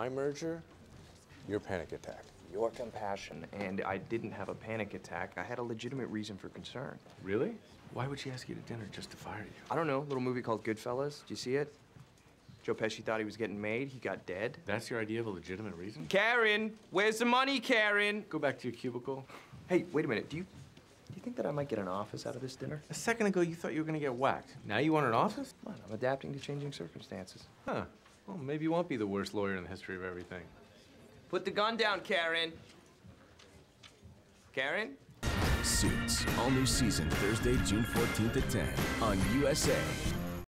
My merger, your panic attack. Your compassion. And I didn't have a panic attack. I had a legitimate reason for concern. Really? Why would she ask you to dinner just to fire you? I don't know. A little movie called Goodfellas. Did you see it? Joe Pesci thought he was getting made. He got dead. That's your idea of a legitimate reason? Karen! Where's the money, Karen? Go back to your cubicle. Hey, wait a minute. Do you think that I might get an office out of this dinner? A second ago, you thought you were going to get whacked. Now you want an office? Come on, I'm adapting to changing circumstances. Huh. Well, maybe you won't be the worst lawyer in the history of everything. Put the gun down, Karen. Karen? Suits. All new season, Thursday, June 14th at 10 on USA.